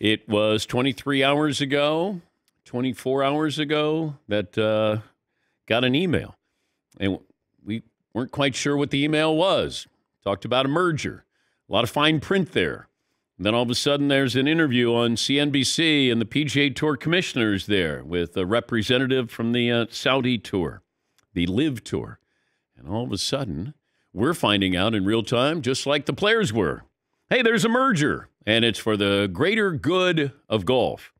It was 23 hours ago, 24 hours ago that got an email. And we weren't quite sure what the email was. Talked about a merger. A lot of fine print there. And then all of a sudden there's an interview on CNBC and the PGA Tour commissioners there with a representative from the Saudi Tour, the LIV Tour. And all of a sudden we're finding out in real time, just like the players were. Hey, there's a merger, and it's for the greater good of golf.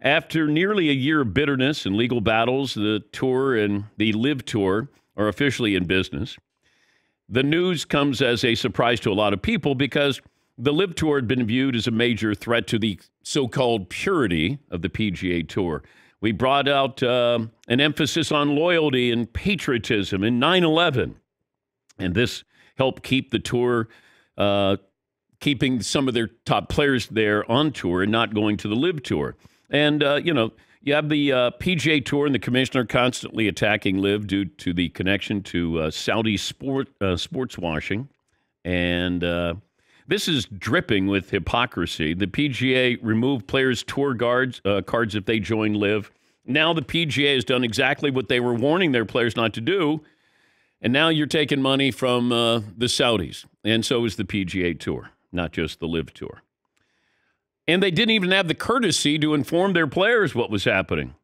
After nearly a year of bitterness and legal battles, the Tour and the LIV Tour are officially in business. The news comes as a surprise to a lot of people because the LIV Tour had been viewed as a major threat to the so-called purity of the PGA Tour. We brought out an emphasis on loyalty and patriotism in 9/11, and this helped keep the Tour, keeping some of their top players there on tour and not going to the LIV Tour. And, you know, you have the PGA Tour and the commissioner constantly attacking LIV due to the connection to Saudi sports washing. And this is dripping with hypocrisy. The PGA removed players' tour cards if they join LIV. Now the PGA has done exactly what they were warning their players not to do. And now you're taking money from the Saudis. And so is the PGA Tour, not just the LIV Tour. And they didn't even have the courtesy to inform their players what was happening.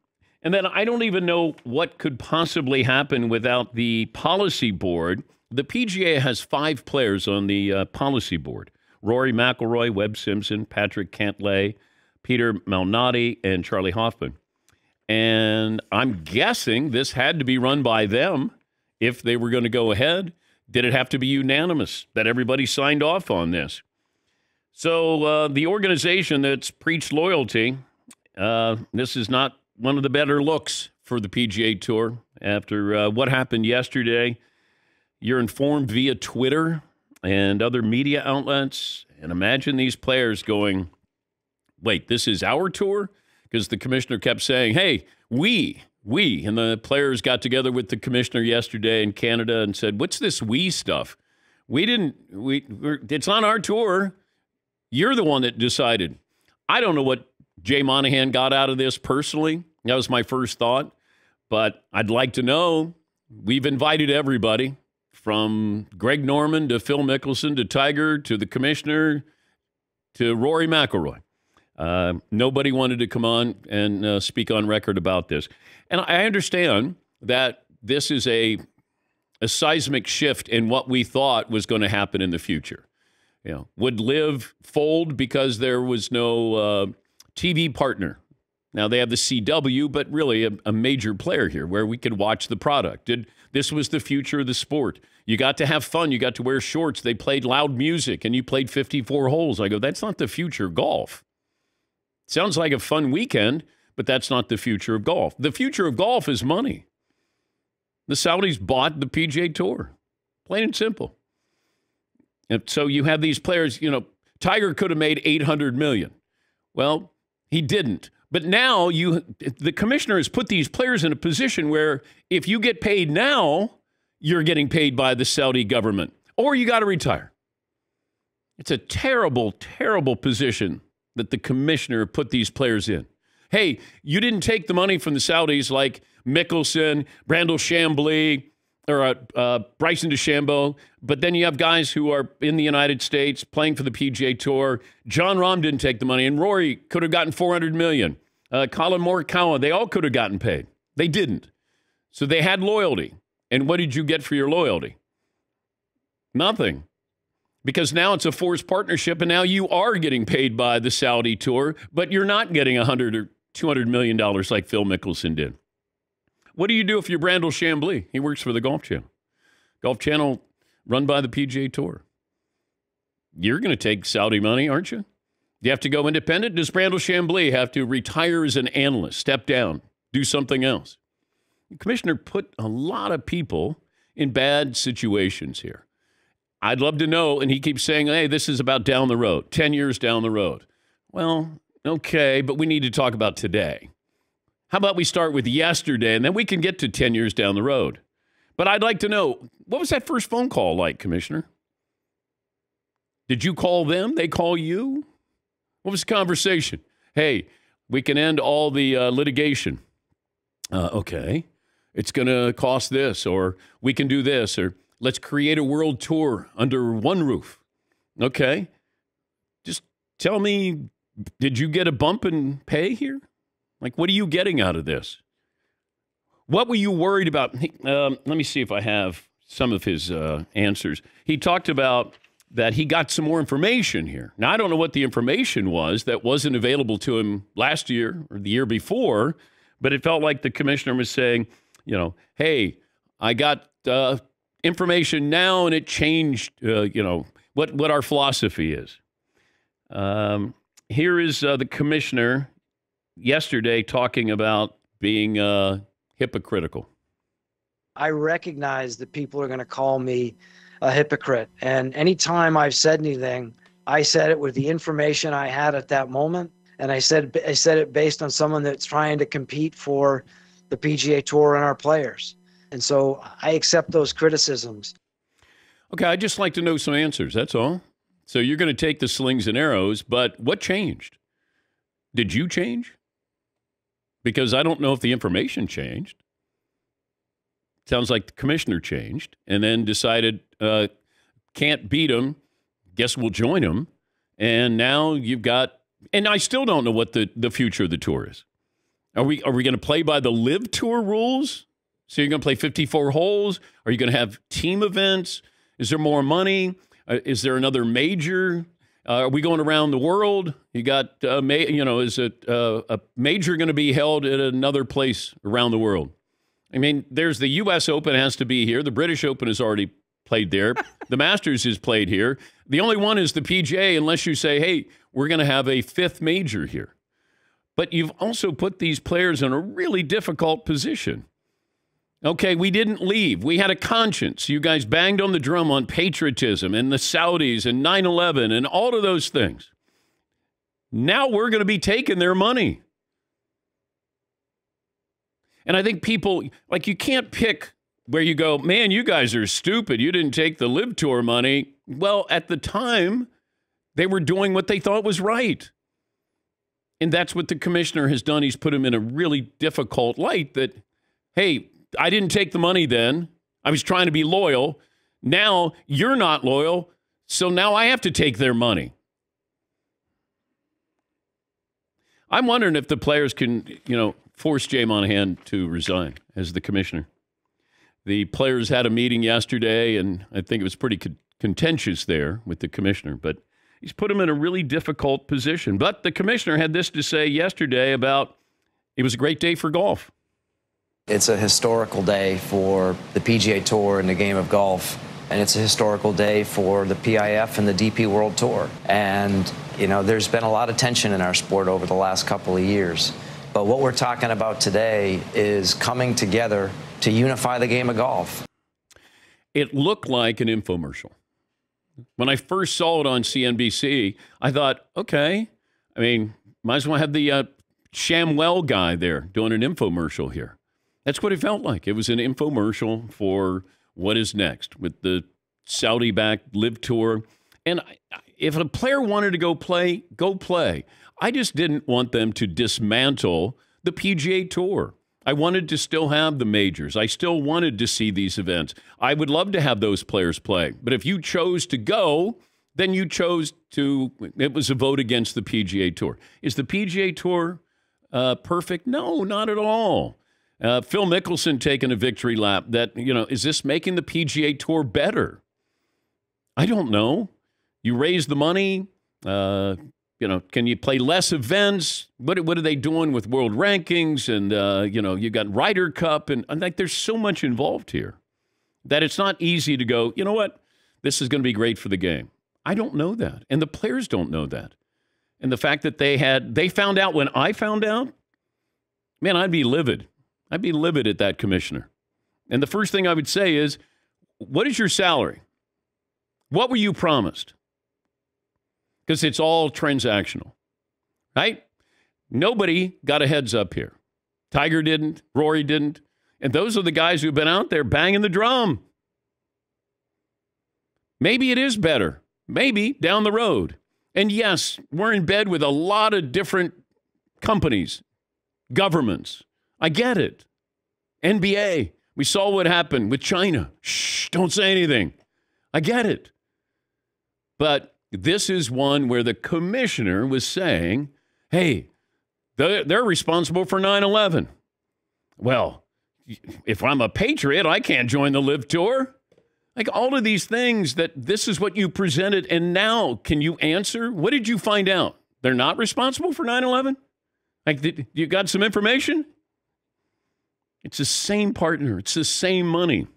And then I don't even know what could possibly happen without the policy board. The PGA has 5 players on the policy board. Rory McIlroy, Webb Simpson, Patrick Cantlay, Peter Malnati, and Charlie Hoffman. And I'm guessing this had to be run by them if they were going to go ahead. Did it have to be unanimous that everybody signed off on this? So the organization that's preached loyalty, this is not one of the better looks for the PGA Tour. After what happened yesterday, you're informed via Twitter and other media outlets. And imagine these players going, wait, this is our tour? Because the commissioner kept saying, hey, we. And the players got together with the commissioner yesterday in Canada and said, what's this we stuff? It's not our tour. You're the one that decided. I don't know what Jay Monahan got out of this personally. That was my first thought. But I'd like to know. We've invited everybody from Greg Norman to Phil Mickelson to Tiger to the commissioner to Rory McIlroy. Nobody wanted to come on and speak on record about this. And I understand that this is a seismic shift in what we thought was going to happen in the future. You know, would LIV fold because there was no TV partner? Now they have the CW, but really a major player here where we could watch the product. This was the future of the sport. You got to have fun. You got to wear shorts. They played loud music, and you played 54 holes. I go, that's not the future of golf. Sounds like a fun weekend, but that's not the future of golf. The future of golf is money. The Saudis bought the PGA Tour, plain and simple. And so you have these players, you know, Tiger could have made $800 million. Well, he didn't. But now the commissioner has put these players in a position where if you get paid now, you're getting paid by the Saudi government, or you got to retire. It's a terrible, terrible position that the commissioner put these players in. Hey, you didn't take the money from the Saudis like Mickelson, Brandel Chamblee, or Bryson DeChambeau, but then you have guys who are in the United States playing for the PGA Tour. John Rahm didn't take the money, and Rory could have gotten $400 million. Colin Morikawa, they all could have gotten paid. They didn't. So they had loyalty. And what did you get for your loyalty? Nothing. Because now it's a forced partnership, and now you are getting paid by the Saudi Tour, but you're not getting $100 or $200 million like Phil Mickelson did. What do you do if you're Brandel Chamblee? He works for the Golf Channel. Golf Channel run by the PGA Tour. You're going to take Saudi money, aren't you? Do you have to go independent? Does Brandel Chamblee have to retire as an analyst, step down, do something else? The commissioner put a lot of people in bad situations here. I'd love to know, and he keeps saying, hey, this is about down the road, 10 years down the road. Well, okay, but we need to talk about today. How about we start with yesterday, and then we can get to 10 years down the road. But I'd like to know, what was that first phone call like, Commissioner? Did you call them? They call you? What was the conversation? Hey, we can end all the litigation. Okay. It's going to cost this, or we can do this, or let's create a world tour under one roof. Okay. Just tell me, did you get a bump in pay here? Like, what are you getting out of this? What were you worried about? Let me see if I have some of his answers. He talked about that he got some more information here. Now, I don't know what the information was that wasn't available to him last year or the year before, but it felt like the commissioner was saying, you know, hey, I got information now, and it changed, you know, what our philosophy is. Here is the commissioner yesterday talking about being hypocritical. I recognize that people are going to call me a hypocrite. And anytime I've said anything, I said it with the information I had at that moment. And I said it based on someone that's trying to compete for the PGA Tour and our players. And so I accept those criticisms. Okay, I'd just like to know some answers, that's all. So you're going to take the slings and arrows, but what changed? Did you change? Because I don't know if the information changed. Sounds like the commissioner changed and then decided can't beat him, guess we'll join him. And now you've got... And I still don't know what the future of the tour is. Are we going to play by the LIV Tour rules? So you're going to play 54 holes? Are you going to have team events? Is there more money? Is there another major? Are we going around the world? You got, you know, is it a major going to be held at another place around the world? I mean, there's the U.S. Open has to be here. The British Open is already played there. The Masters is played here. The only one is the PGA, unless you say, hey, we're going to have a fifth major here. But you've also put these players in a really difficult position. Okay, we didn't leave. We had a conscience. You guys banged on the drum on patriotism and the Saudis and 9/11 and all of those things. Now we're going to be taking their money. And I think people, like, you can't pick where you go, man, you guys are stupid. You didn't take the LIV Tour money. Well, at the time, they were doing what they thought was right. And that's what the commissioner has done. He's put him in a really difficult light that, hey, I didn't take the money then. I was trying to be loyal. Now you're not loyal, so now I have to take their money. I'm wondering if the players can, you know, force Jay Monahan to resign as the commissioner. The players had a meeting yesterday, and I think it was pretty contentious there with the commissioner, but he's put him in a really difficult position. But the commissioner had this to say yesterday about it was a great day for golf. It's a historical day for the PGA Tour and the game of golf, and it's a historical day for the PIF and the DP World Tour. And, you know, there's been a lot of tension in our sport over the last couple of years. But what we're talking about today is coming together to unify the game of golf. It looked like an infomercial. When I first saw it on CNBC, I thought, okay, I mean, might as well have the ShamWow guy there doing an infomercial here. That's what it felt like. It was an infomercial for what is next with the Saudi-backed LIV Tour. And if a player wanted to go play, go play. I just didn't want them to dismantle the PGA Tour. I wanted to still have the majors. I still wanted to see these events. I would love to have those players play. But if you chose to go, then you chose to, it was a vote against the PGA Tour. Is the PGA Tour perfect? No, not at all. Phil Mickelson taking a victory lap that, you know, is this making the PGA Tour better? I don't know. You raise the money. You know, can you play less events? What are they doing with world rankings? And, you know, you got Ryder Cup. And like, there's so much involved here that it's not easy to go, you know what? This is going to be great for the game. I don't know that. And the players don't know that. And the fact that they found out when I found out, man, I'd be livid. I'd be livid at that commissioner. And the first thing I would say is, what is your salary? What were you promised? Because it's all transactional, right? Nobody got a heads up here. Tiger didn't. Rory didn't. And those are the guys who've been out there banging the drum. Maybe it is better. Maybe down the road. And yes, we're in bed with a lot of different companies, governments. I get it. NBA. We saw what happened with China. Shh, don't say anything. I get it. But this is one where the commissioner was saying, hey, they're responsible for 9/11. Well, if I'm a patriot, I can't join the LIV Tour. Like all of these things that this is what you presented, and now can you answer? What did you find out? They're not responsible for 9/11? Like, you got some information? It's the same partner. It's the same money.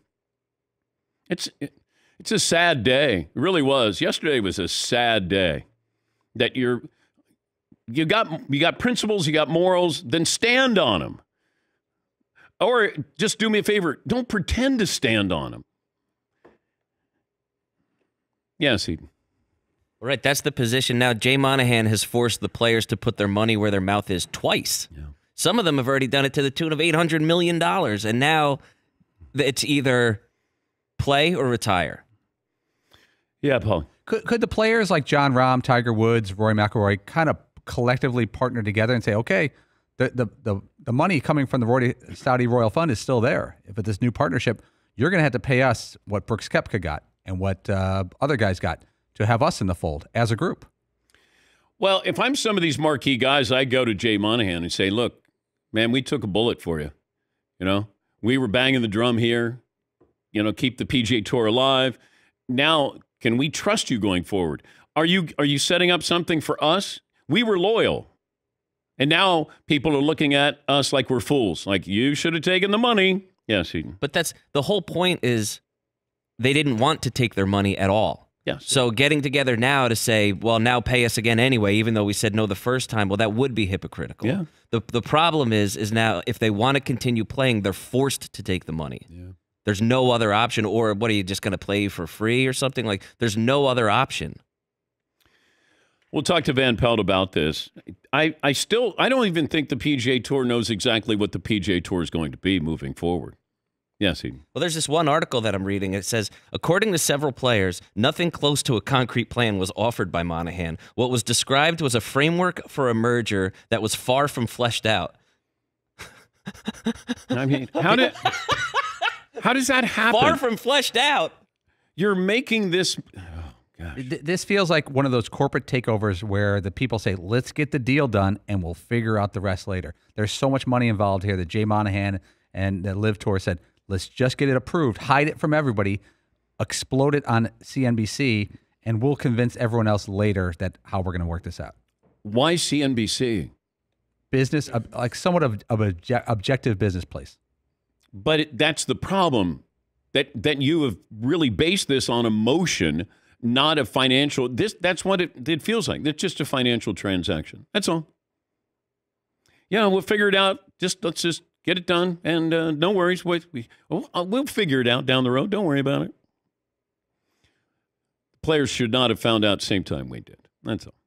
It's a sad day. It really was. Yesterday was a sad day. That you got principles, you got morals, then stand on them. Or just do me a favor, don't pretend to stand on them. Yes, Eden. All right, that's the position now. Jay Monahan has forced the players to put their money where their mouth is twice. Yeah. Some of them have already done it to the tune of $800 million, and now it's either play or retire. Yeah, Paul. Could the players like John Rahm, Tiger Woods, Rory McIlroy kind of collectively partner together and say, okay, the money coming from the Saudi Royal Fund is still there. If it's this new partnership, you're going to have to pay us what Brooks Koepka got and what other guys got to have us in the fold as a group. Well, if I'm some of these marquee guys, I go to Jay Monahan and say, look, man, we took a bullet for you. You know, we were banging the drum here, you know, keep the PGA Tour alive. Now, can we trust you going forward? Are you setting up something for us? We were loyal. And now people are looking at us like we're fools. Like, you should have taken the money. Yes, Eden. But that's the whole point, is they didn't want to take their money at all. Yes. So getting together now to say, well, now pay us again anyway, even though we said no the first time, well, that would be hypocritical. Yeah. The problem is now if they want to continue playing, they're forced to take the money. Yeah. There's no other option. Or what, are you just going to play for free or something? Like, there's no other option. We'll talk to Van Pelt about this. I don't even think the PGA Tour knows exactly what the PGA Tour is going to be moving forward. Yes, Eden. Well, there's this one article that I'm reading. It says, according to several players, nothing close to a concrete plan was offered by Monahan. What was described was a framework for a merger that was far from fleshed out. I mean, how does that happen? Far from fleshed out. You're making this... Gosh. This feels like one of those corporate takeovers where the people say, let's get the deal done and we'll figure out the rest later. There's so much money involved here that Jay Monahan and the LIV Tour said, let's just get it approved, hide it from everybody, explode it on CNBC, and we'll convince everyone else later that how we're going to work this out. Why CNBC? Business, like somewhat of an objective business place. But that's the problem, that you have really based this on emotion. Not a financial, that's what it feels like. It's just a financial transaction. That's all. Yeah, we'll figure it out. Let's just get it done. And no worries. We'll figure it out down the road. Don't worry about it. Players should not have found out same time we did. That's all.